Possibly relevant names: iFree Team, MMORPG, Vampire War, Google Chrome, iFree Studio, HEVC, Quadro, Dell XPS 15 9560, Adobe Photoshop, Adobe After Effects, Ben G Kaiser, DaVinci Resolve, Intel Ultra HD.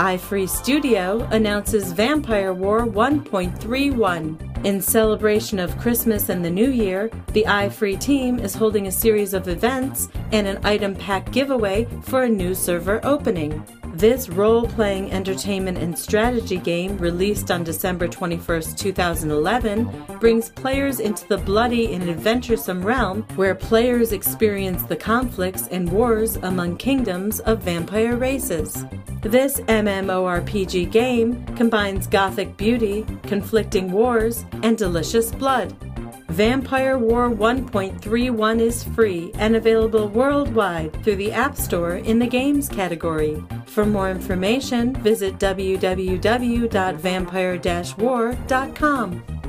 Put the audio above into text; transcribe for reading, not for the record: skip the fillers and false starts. iFree Studio announces Vampire War 1.31. In celebration of Christmas and the New Year, the iFree Team is holding a series of events and an item pack giveaway for a new server opening. This role-playing entertainment and strategy game, released on December 21st, 2011, brings players into the bloody and adventuresome realm where players experience the conflicts and wars among kingdoms of vampire races. This MMORPG game combines gothic beauty, conflicting wars, and delicious blood. Vampire War 1.31 is free and available worldwide through the App Store in the Games category. For more information, visit www.vampire-war.com.